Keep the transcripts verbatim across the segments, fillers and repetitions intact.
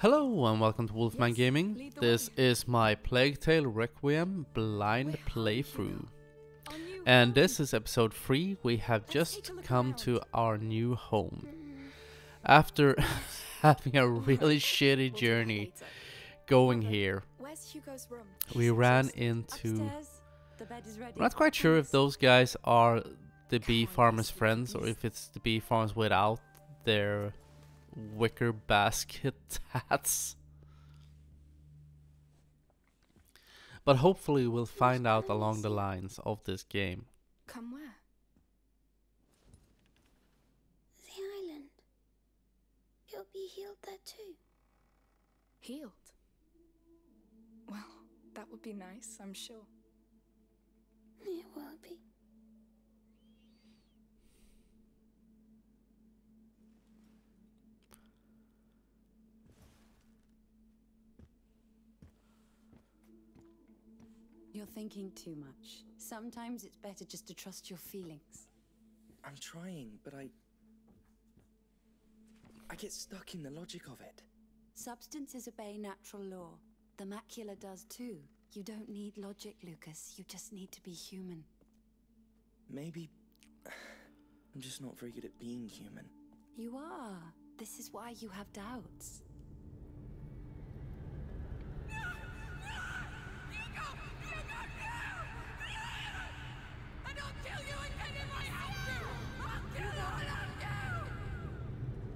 Hello and welcome to Wolfman yes, Gaming. This is my Plague Tale Requiem blind playthrough. And this is episode three. We have just come to our new home. After having a really shitty journey going here, we ran into... I'm not quite sure if those guys are the bee farmer's friends or if it's the bee farmers without their... wicker basket hats. But hopefully we'll find out along the lines of this game. Come where? The island. You'll be healed there too. Healed? Well, that would be nice, I'm sure. It will be. You're thinking too much. Sometimes it's better just to trust your feelings. I'm trying, but I... I get stuck in the logic of it. Substances obey natural law. The macula does too. You don't need logic, Lucas. You just need to be human. Maybe... I'm just not very good at being human. You are. This is why you have doubts.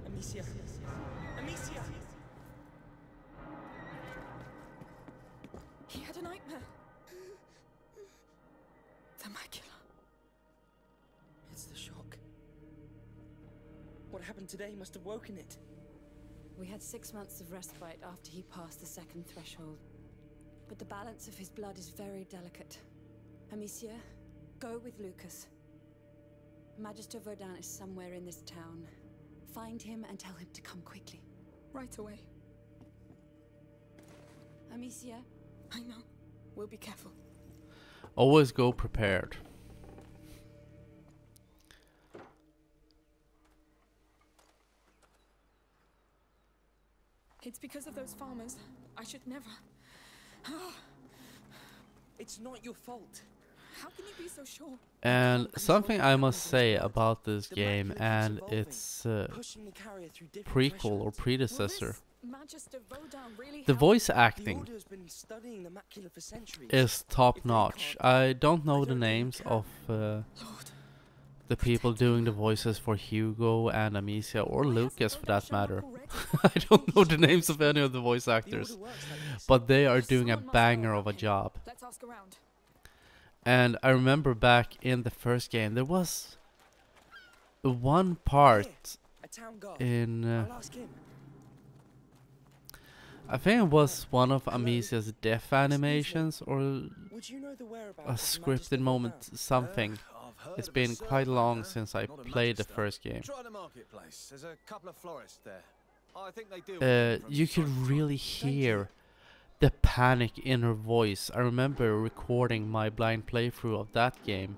Amicia! Amicia! He had a nightmare. The macula. It's the shock. What happened today must have woken it. We had six months of respite after he passed the second threshold. But the balance of his blood is very delicate. Amicia, go with Lucas. Magister Vaudin is somewhere in this town. Find him and tell him to come quickly. Right away. Amicia, I know. We'll be careful. Always go prepared. It's because of those farmers. I should never. Oh. It's not your fault. How can you be so sure? And something I must say about this game and its uh, prequel or predecessor, the voice acting is top notch. I don't know the names of uh, the people doing the voices for Hugo and Amicia, or Lucas for that matter. I don't know the names of any of the voice actors, but they are doing a banger of a job. Let's ask around. And I remember back in the first game, there was one part in, uh, I think it was one of Amicia's death animations or a scripted moment, something. It's been quite long since I played the first game. Uh, you could really hear the panic in her voice. I remember recording my blind playthrough of that game.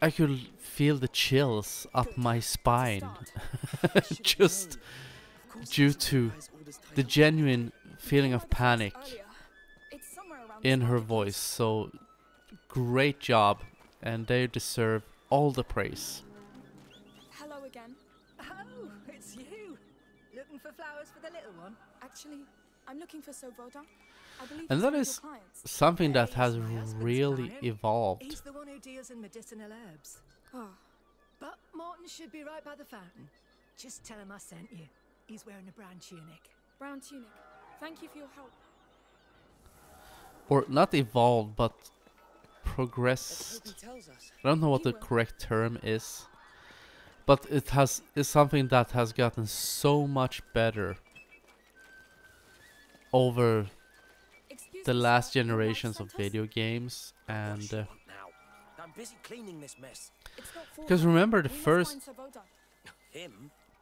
I could feel the chills up my spine just due to the genuine feeling of panic in her voice. So great job, and they deserve all the praise. Hello again. Oh, it's you. Looking for flowers for the little one? Actually, I'm looking for Sobodon. I believe and that is something that has really evolved. He's the one who deals in medicinal herbs. Oh. But Morton should be right by the fountain. Just tell him I sent you. He's wearing a brown tunic. Brown tunic. Thank you for your help. Or not evolved, but progressed. I don't know what the correct term is. But it has is something that has gotten so much better over the last generations of video games. And uh, because remember, the first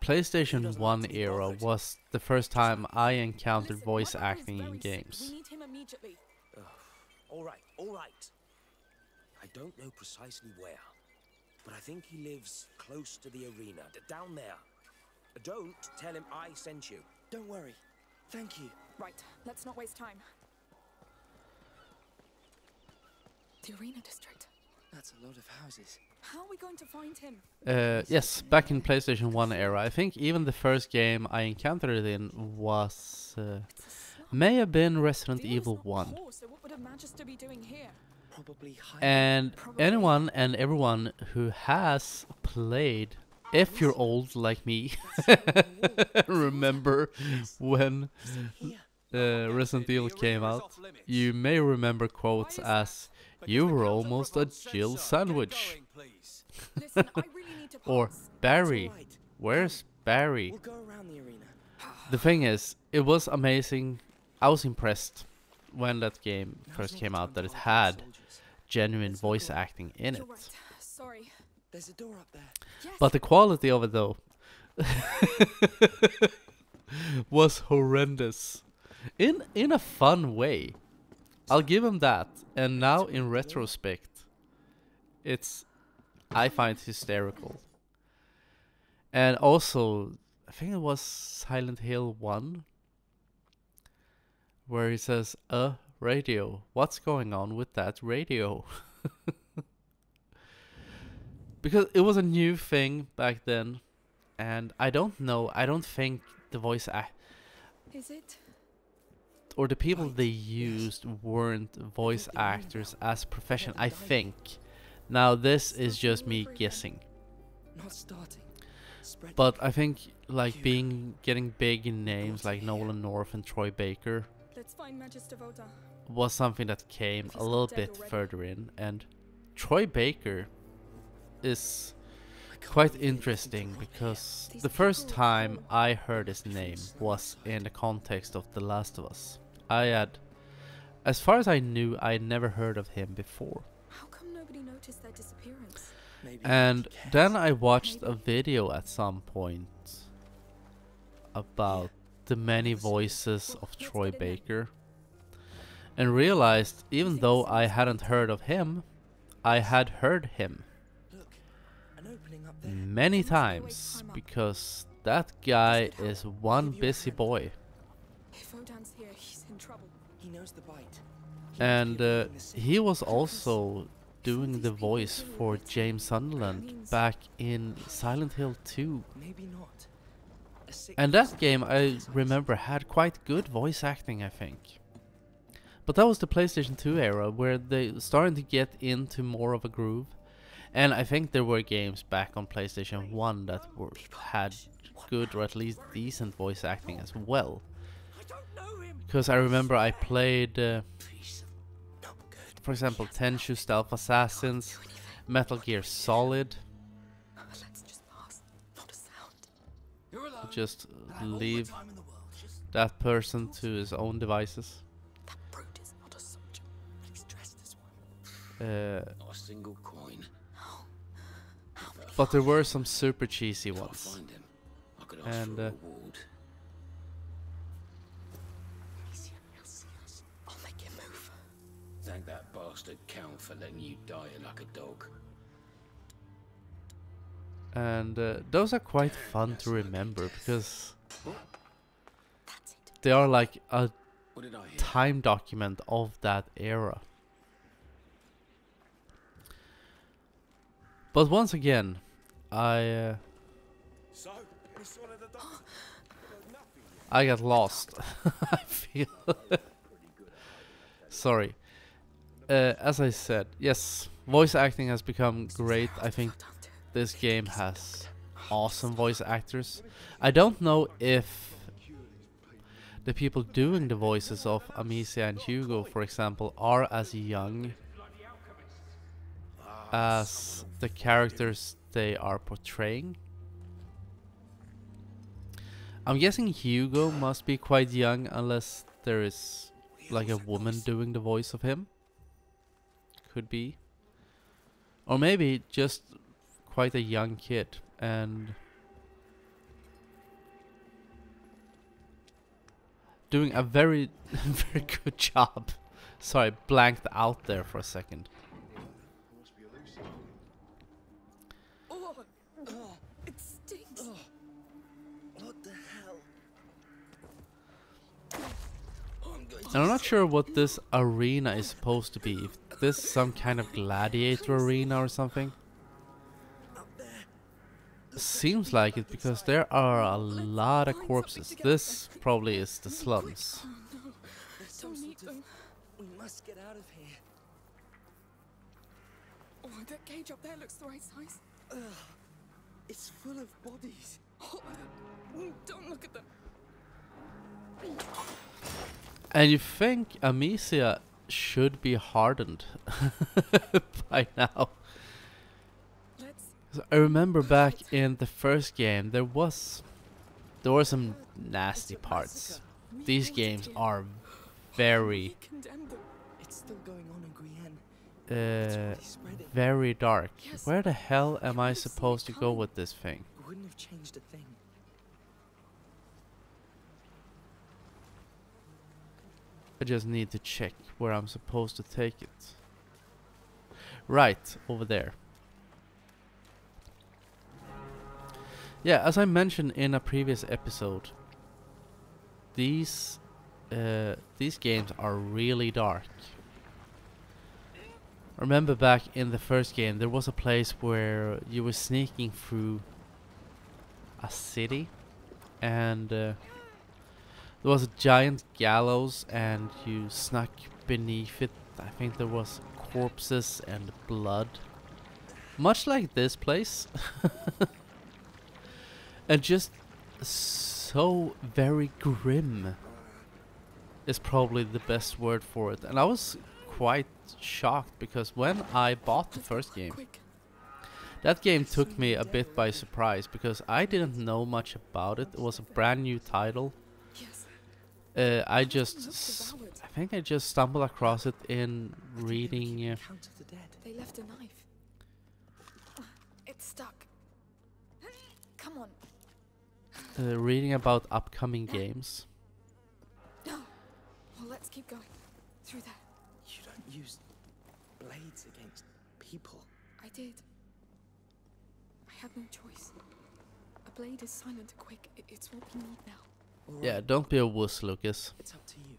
PlayStation one era was the first time I encountered voice acting in games. All right, all right. I don't know precisely where, but I think he lives close to the arena, down there. Don't tell him I sent you. Don't worry. Thank you. Right, let's not waste time. The Arena District. That's a lot of houses. How are we going to find him? Uh, yes, back in PlayStation one era. I think even the first game I encountered it in was... Uh, may have been Resident Evil one. Poor, so what would a Magister be doing here? Probably and Probably. anyone and everyone who has played, if you're old like me, remember when uh, Resident Evil came out. You may remember quotes as, "You were almost a Jill sandwich." Or, "Barry, where's Barry?" The thing is, it was amazing. I was impressed when that game first came out that it had genuine voice acting in it. But the quality of it, though, was horrendous. In, in a fun way. I'll give him that. And now, in retrospect, it's... I find it hysterical. And also, I think it was Silent Hill one, where he says, uh, radio. What's going on with that radio? Because it was a new thing back then. And I don't know. I don't think the voice... act Is it... or the people they used weren't voice actors as professional, I think. Now this is just me guessing. But I think like being getting big in names like Nolan North and Troy Baker was something that came a little bit further in, and Troy Baker is quite interesting because the first time I heard his name was in the context of The Last of Us. I had, as far as I knew, I had never heard of him before. How come nobody noticed their disappearance? And then I watched Maybe. a video at some point about the many voices of Troy Baker, and realized even though I hadn't heard of him, I had heard him many times, because that guy is one busy boy. If Odan's here, he's in trouble. He knows the bite. And uh, he was also doing the voice for James Sunderland back in Silent Hill two. Maybe not. And that game, I remember, had quite good voice acting, I think. But that was the PlayStation two era, where they started to get into more of a groove. And I think there were games back on PlayStation one that were, had good or at least decent voice acting as well. Because I remember I played, uh, for example, Tenchu Stealth Assassins, Metal Gear Solid. Just leave that person to his own devices. Uh, But there were some super cheesy ones, and uh, I'll make him move. Thank that bastard count for letting you die like a dog. And uh, those are quite fun to remember because they are like a time document of that era. But once again, I uh, I got lost. I feel sorry. Uh, as I said, yes, voice acting has become great. I think this game has awesome voice actors. I don't know if the people doing the voices of Amicia and Hugo, for example, are as young as the characters they are portraying. I'm guessing Hugo must be quite young, unless there is like a woman doing the voice of him. Could be. Or maybe just quite a young kid. And doing a very, very good job. Sorry, blanked out there for a second. And I'm not sure what this arena is supposed to be. If this is some kind of gladiator arena or something. Seems like it, because there are a lot of corpses. This probably is the slums. We must get out of here. Oh, that cage up there looks the right size. Uh, it's full of bodies. Oh, don't look at them. And you think Amicia should be hardened by now. So I remember back in the first game, there was there were some nasty parts. These games are very uh, very dark. Where the hell am I supposed to go with this thing? Wouldn't have changed a thing. I just need to check where I'm supposed to take it. Right, over there. Yeah, as I mentioned in a previous episode, these uh, these games are really dark. Remember back in the first game, there was a place where you were sneaking through a city, and uh, there was a giant gallows, and you snuck beneath it. I think there was corpses and blood, much like this place. And just so very grim is probably the best word for it. And I was quite shocked, because when I bought the first game, that game took me a bit by surprise, because I didn't know much about it. It was a brand new title. Uh, I just, I think I just stumbled across it in reading. Uh, they left a knife. It's stuck. Come on. Uh, reading about upcoming games. No. Well, let's keep going through there. You don't use blades against people. I did. I had no choice. A blade is silent and quick. It, it's what we need now. Right. Yeah, don't be a wuss, Lucas. It's up to you.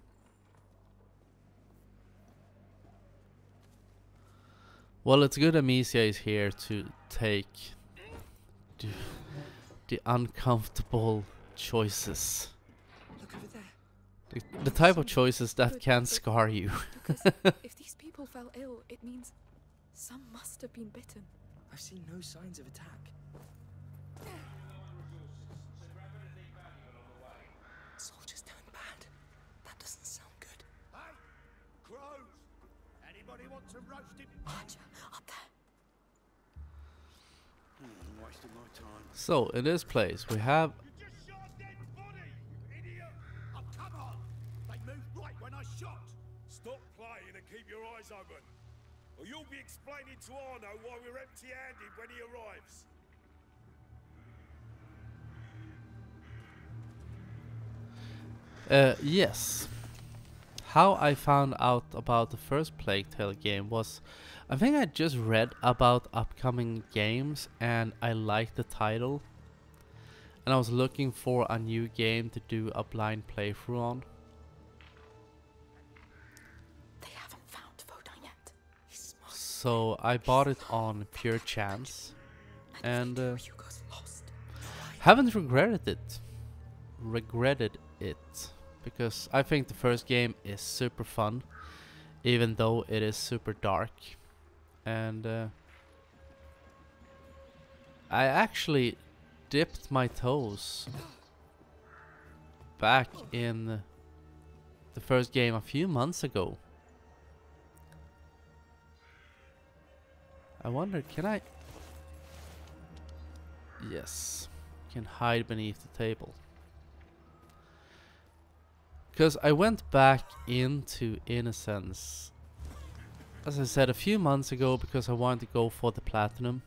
Well, it's good Amicia is here to take the, the uncomfortable choices. Look over there. The, the type of choices that can scar you. If these people fell ill, it means some must have been bitten. I've seen no signs of attack. Soldiers down bad. That doesn't sound good. Hey, crows! Anybody want some roasted? Archer, up there. Mm, wasting my time. So in this place we have. Open, or you'll be explaining to Arno why we're empty-handed when he arrives. Uh, yes. How I found out about the first Plague Tale game was, I think I just read about upcoming games and I liked the title. And I was looking for a new game to do a blind playthrough on. So I bought it on pure chance, and uh, haven't regretted it, regretted it, because I think the first game is super fun, even though it is super dark, and uh, I actually dipped my toes back in the first game a few months ago. I wonder, can I? Yes, can hide beneath the table. Because I went back into Innocence, as I said, a few months ago, because I wanted to go for the platinum.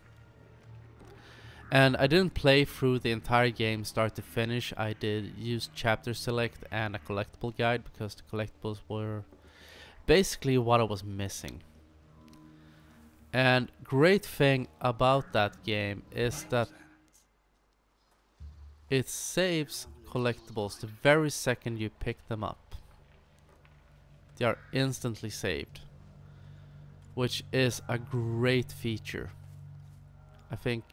And I didn't play through the entire game start to finish. I did use chapter select and a collectible guide, because the collectibles were basically what I was missing. And great thing about that game is that it saves collectibles the very second you pick them up. they are instantly saved, which is a great feature. I think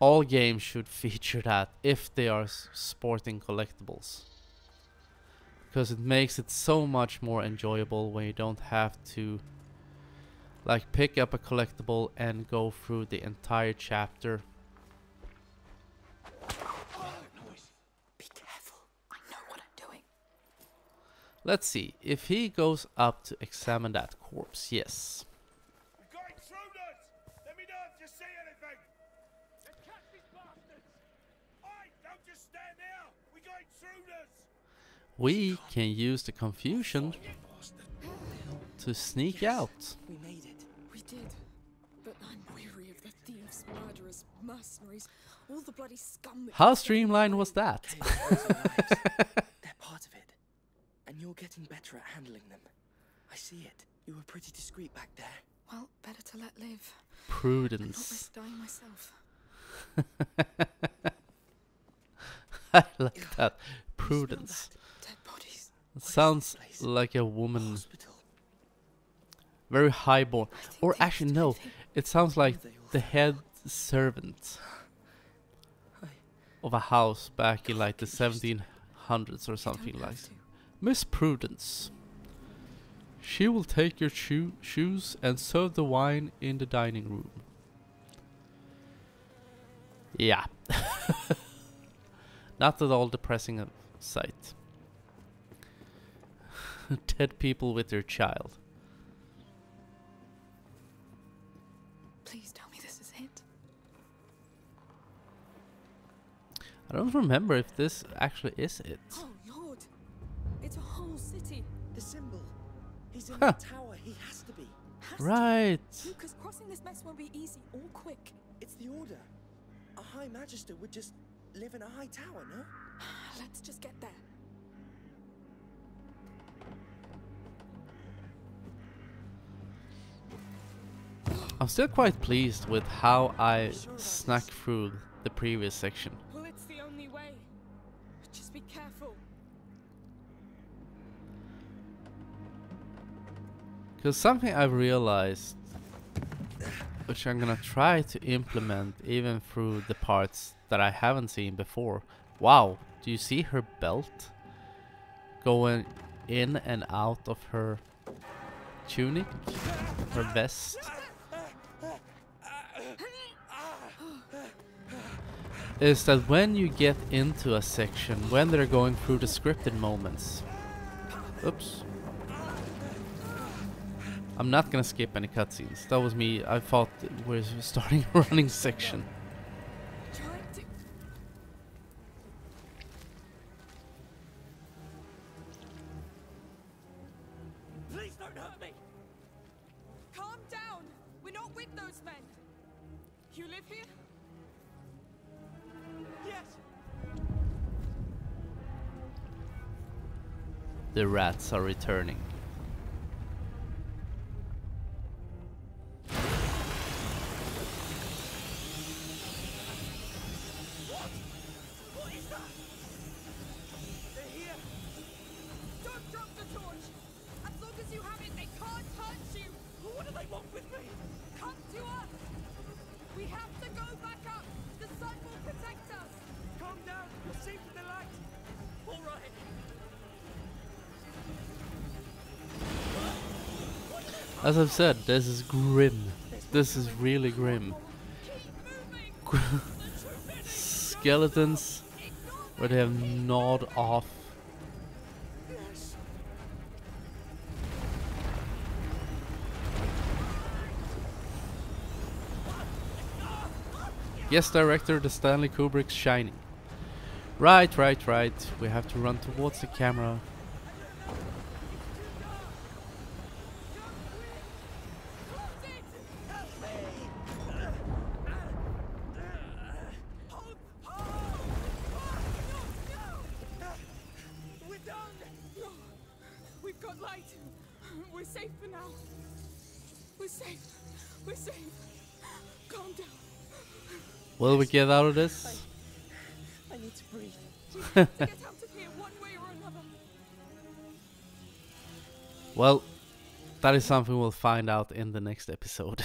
all games should feature that if they are sporting collectibles, because it makes it so much more enjoyable when you don't have to like pick up a collectible and go through the entire chapter. Be careful. I know what I'm doing. Let's see if he goes up to examine that corpse. Yes. We can use the confusion to sneak yes, out. We made it. We did. But I'm weary of the thieves, murderers, mercenaries, all the bloody scum. How streamlined was that? They're part of it. And you're getting better at handling them. I see it. You were pretty discreet back there. Well, better to let live. Prudence. I dying myself. I like that. Prudence. That sounds like a woman. Hospital. Very highborn. Or actually no, it sounds like the head servant of a house back in like the seventeen hundreds or something like that. Miss Prudence. She will take your shoe shoes and serve the wine in the dining room. Yeah. Not at all depressing of sight. Dead people with their child. Please tell me this is it. I don't remember if this actually is it. Oh Lord, it's a whole city. The symbol. He's in huh. the tower. He has to be. Has right. To. Lucas, crossing this mess won't be easy or quick. It's the order. A high magister would just live in a high tower, no? Let's just get there. I'm still quite pleased with how I snuck through the previous section. Well, it's the only way. Just be careful. Because something I've realized, which I'm gonna try to implement even through the parts that I haven't seen before. Wow, do you see her belt going in and out of her tunic, her vest? Is that when you get into a section, when they're going through the scripted moments. Oops. I'm not gonna skip any cutscenes. That was me. I thought we were starting a running section. The rats are returning. What? What is that? They're here. Don't drop the torch. As long as you have it, they can't hurt you. What do they want with me? Come to us. We have to go back up. The sun will protect us. Calm down. You're safe in the light. All right. As I've said, this is grim. This is really grim. Skeletons where they have gnawed off. Yes, director, the Stanley Kubrick's Shining. Right, right, right. We have to run towards the camera. Will we get out of this? I, I need to breathe. To get out of here one way or another. Well, that is something we'll find out in the next episode.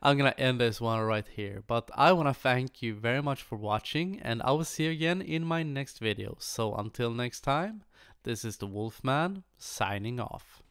I'm gonna end this one right here, but I wanna thank you very much for watching, and I will see you again in my next video. So until next time, this is the Wolfman signing off.